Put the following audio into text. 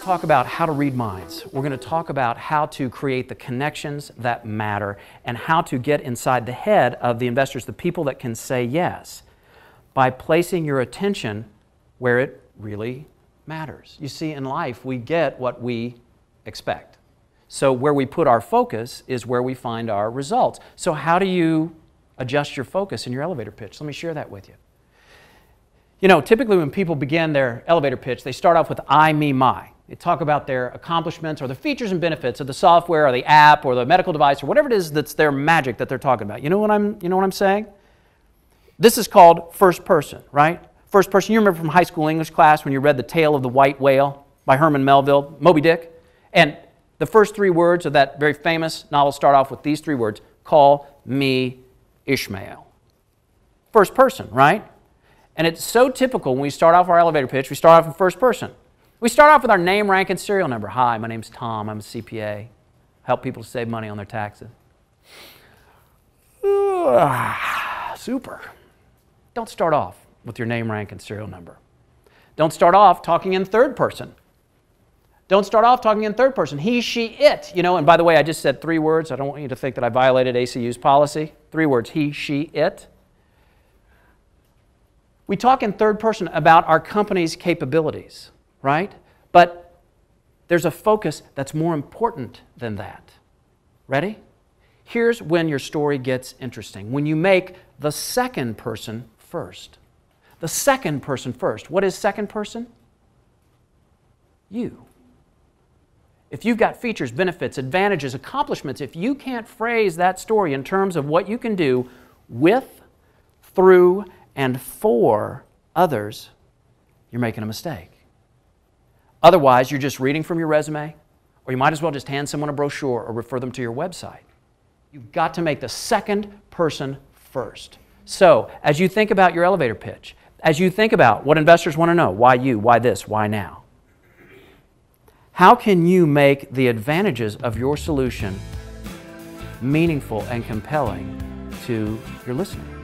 to talk about how to read minds. We're going to talk about how to create the connections that matter and how to get inside the head of the investors, the people that can say yes, by placing your attention where it really matters. You see, in life, we get what we expect. So where we put our focus is where we find our results. So how do you adjust your focus in your elevator pitch? Let me share that with you. You know, typically when people begin their elevator pitch, they start off with I, me, my. They talk about their accomplishments or the features and benefits of the software or the app or the medical device or whatever it is that's their magic that they're talking about. You know what I'm saying? This is called first person, right? First person, you remember from high school English class when you read The Tale of the White Whale by Herman Melville, Moby Dick. And the first three words of that very famous novel start off with these three words: call me Ishmael. First person, right? And it's so typical when we start off our elevator pitch, we start off in first person. We start off with our name, rank, and serial number. Hi, my name's Tom. I'm a CPA. Help people to save money on their taxes. Super. Don't start off with your name, rank, and serial number. Don't start off talking in third person. Don't start off talking in third person. He, she, it. You know, and by the way, I just said three words. I don't want you to think that I violated ACU's policy. Three words: he, she, it. We talk in third person about our company's capabilities, right? But there's a focus that's more important than that. Ready? Here's when your story gets interesting. When you make the second person first. The second person first. What is second person? You. If you've got features, benefits, advantages, accomplishments, if you can't phrase that story in terms of what you can do with, through, and for others, you're making a mistake. Otherwise, you're just reading from your resume, or you might as well just hand someone a brochure or refer them to your website. You've got to make the second person first. So, as you think about your elevator pitch, as you think about what investors want to know, why you, why this, why now, how can you make the advantages of your solution meaningful and compelling to your listener?